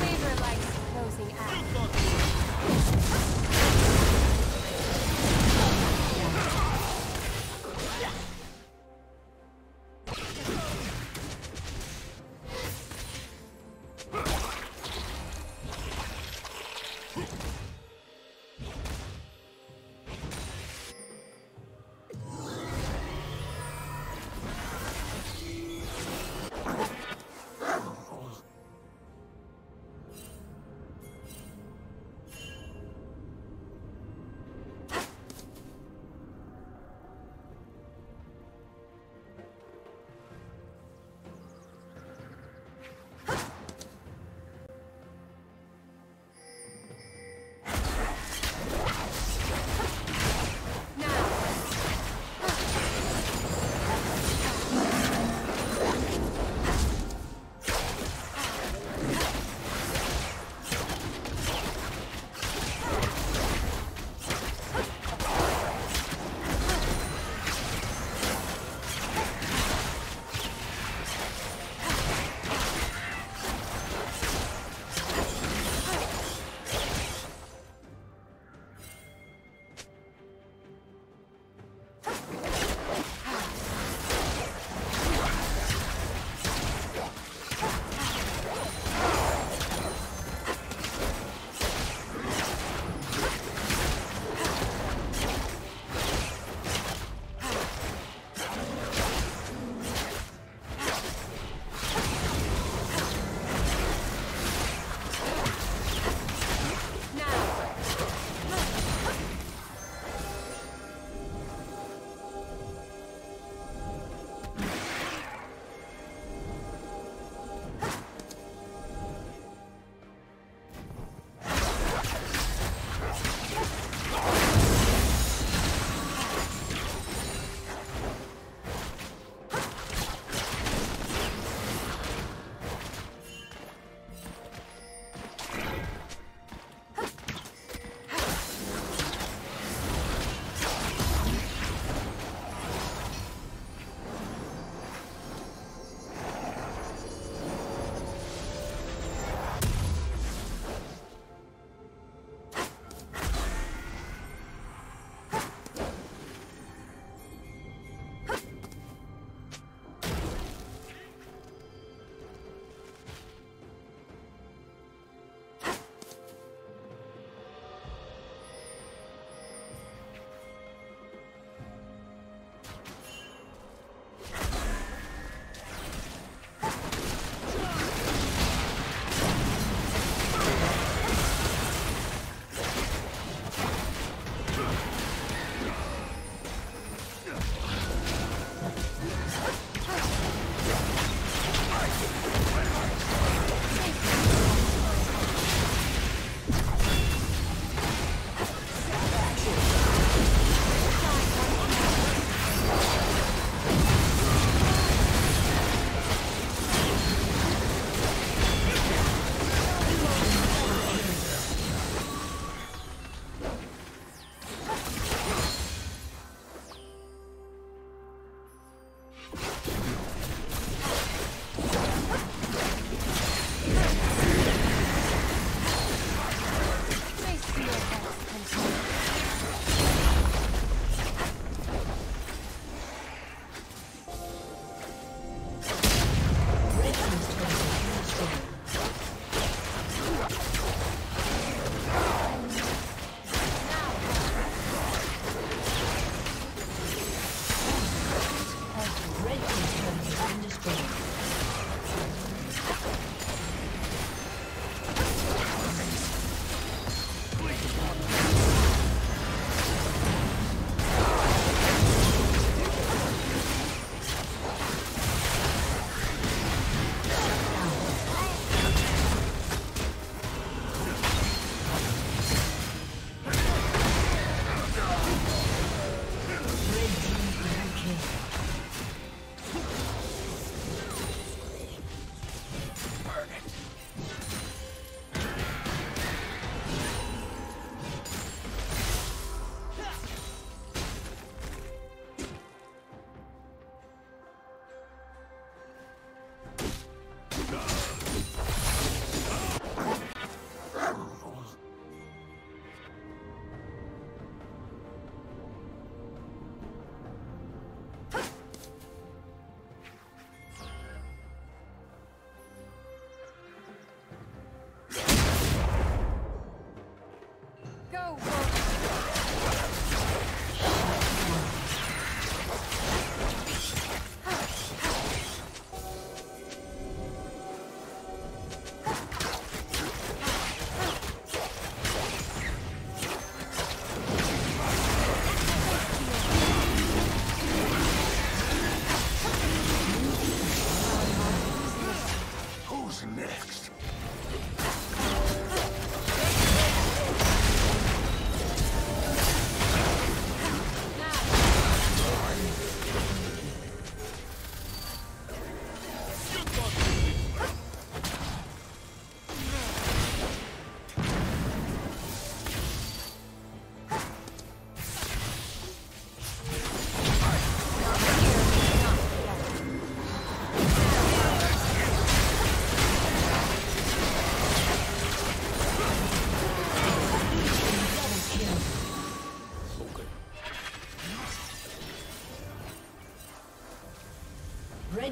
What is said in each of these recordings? Favor likes opposing acts.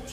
Red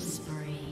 Spree.